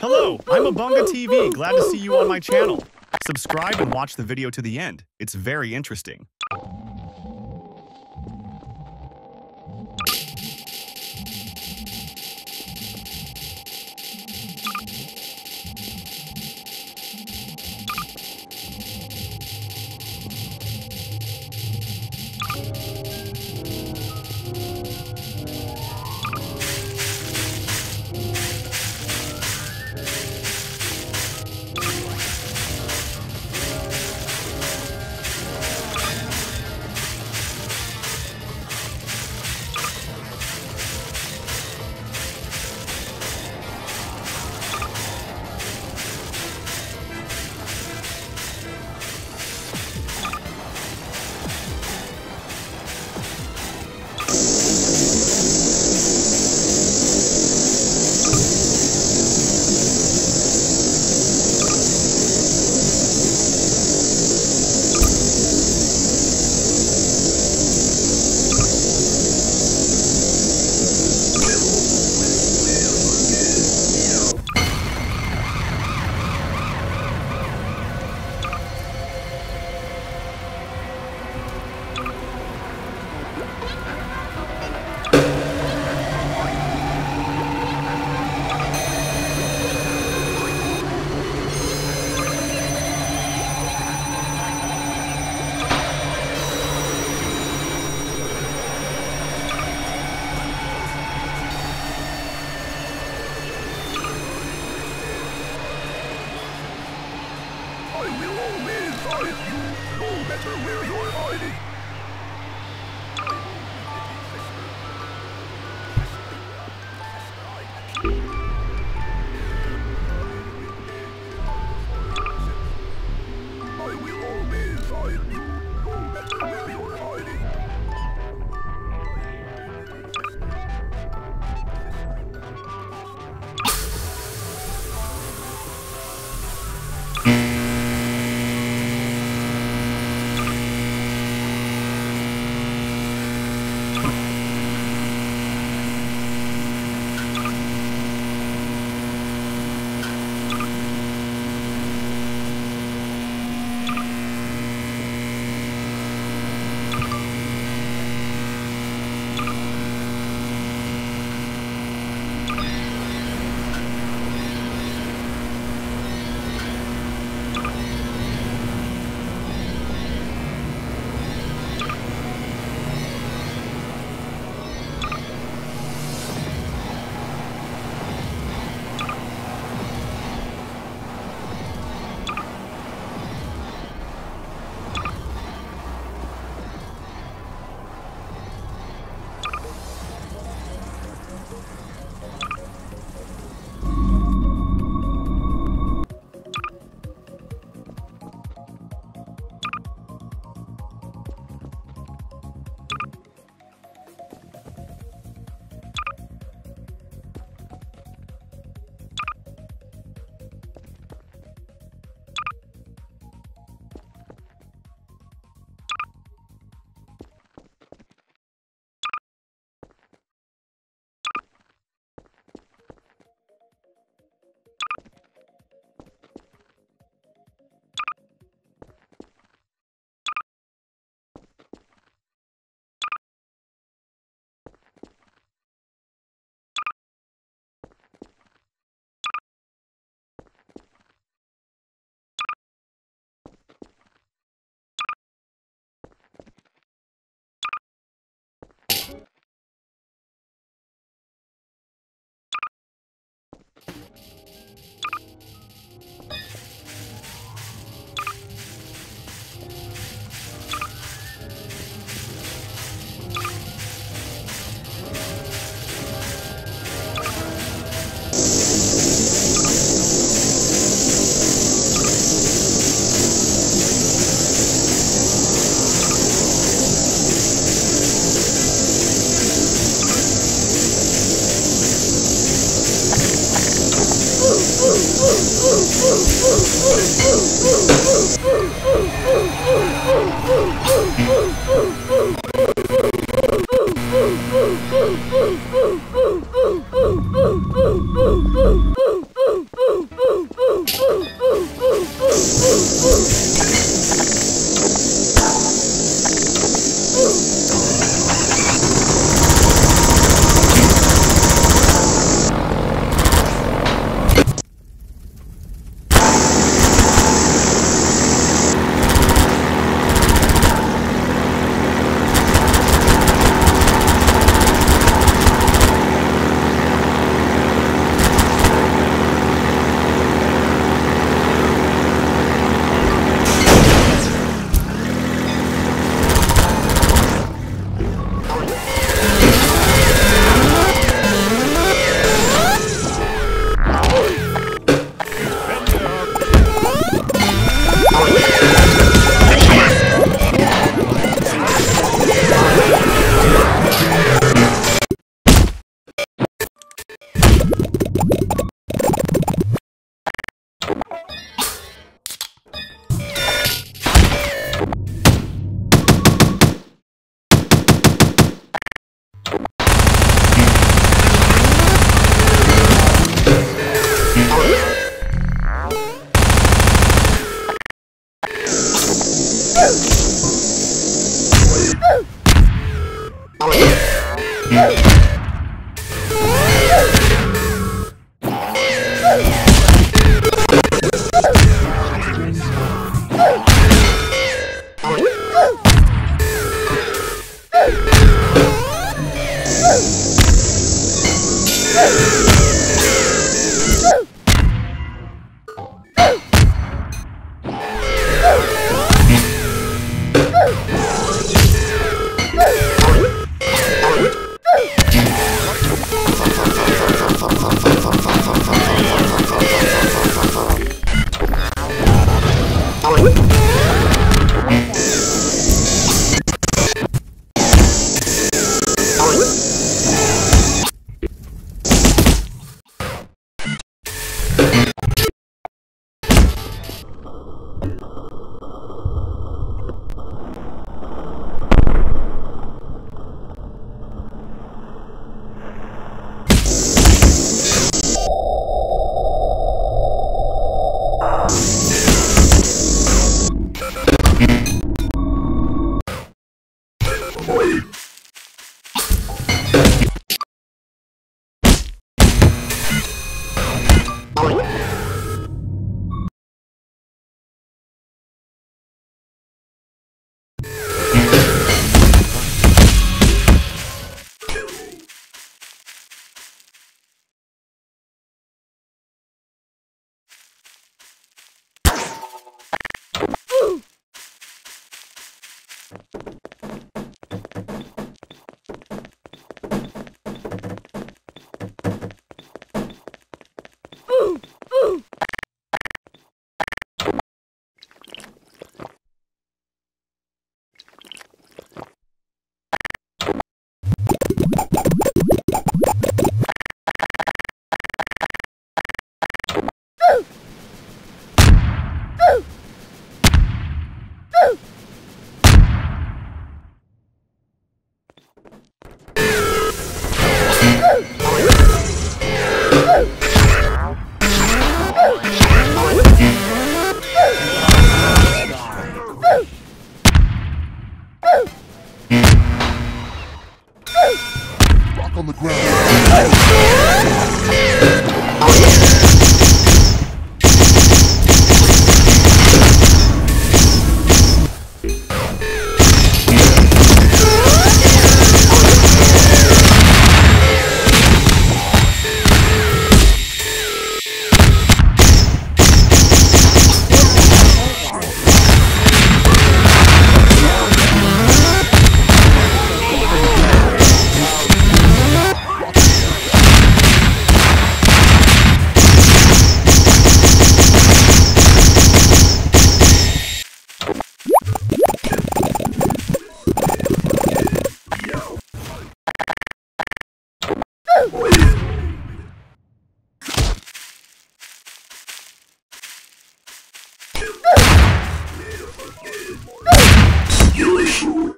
Hello, I'm Obunga TV. Glad to see you on my channel. Subscribe and watch the video to the end. It's very interesting. You issue.